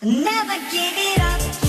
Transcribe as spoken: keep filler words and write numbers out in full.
Never give it up.